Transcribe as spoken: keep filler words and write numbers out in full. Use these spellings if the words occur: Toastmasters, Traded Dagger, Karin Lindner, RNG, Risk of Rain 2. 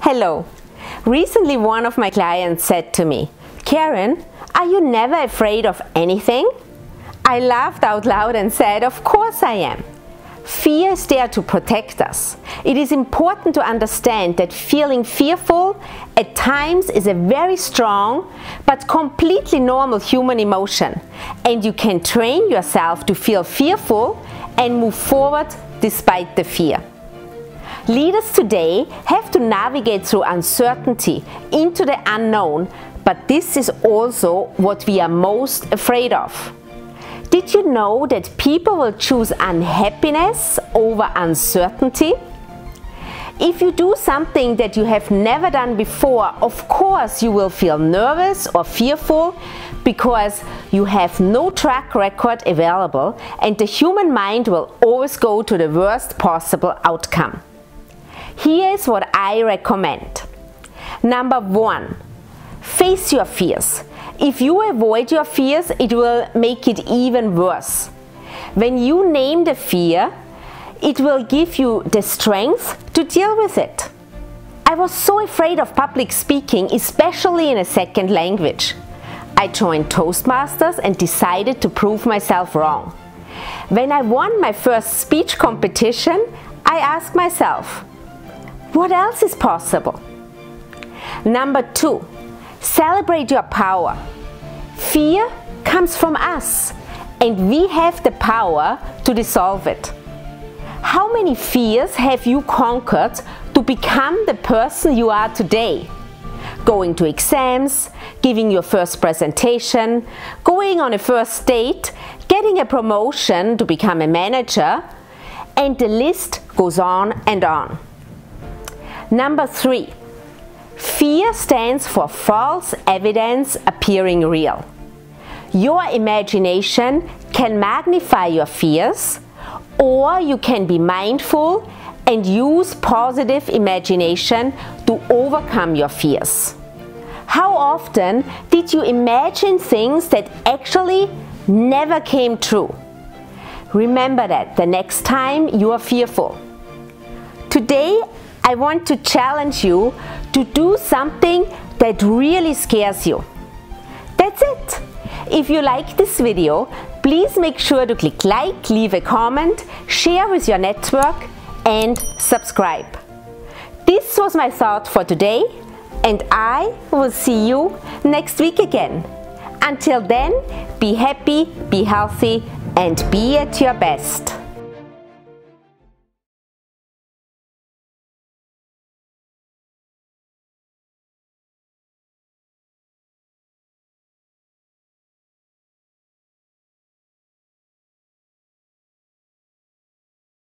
Hello. Recently one of my clients said to me, "Karin, are you never afraid of anything?" I laughed out loud and said, "Of course I am." Fear is there to protect us. It is important to understand that feeling fearful at times is a very strong but completely normal human emotion, and you can train yourself to feel fearful and move forward despite the fear. Leaders today have to navigate through uncertainty into the unknown, but this is also what we are most afraid of. Did you know that people will choose unhappiness over uncertainty? If you do something that you have never done before, of course you will feel nervous or fearful because you have no track record available, and the human mind will always go to the worst possible outcome. Here is what I recommend. Number one, face your fears. If you avoid your fears, it will make it even worse. When you name the fear, it will give you the strength to deal with it. I was so afraid of public speaking, especially in a second language. I joined Toastmasters and decided to prove myself wrong. When I won my first speech competition, I asked myself, what else is possible? Number two, celebrate your power. Fear comes from us, and we have the power to dissolve it. How many fears have you conquered to become the person you are today? Going to exams, giving your first presentation, going on a first date, getting a promotion to become a manager, and the list goes on and on. Number three, fear stands for false evidence appearing real. Your imagination can magnify your fears, or you can be mindful and use positive imagination to overcome your fears. How often did you imagine things that actually never came true? Remember that the next time you are fearful. Today, I want to challenge you to do something that really scares you. That's it! If you like this video, please make sure to click like, leave a comment, share with your network and subscribe. This was my thought for today, and I will see you next week again. Until then, be happy, be healthy and be at your best.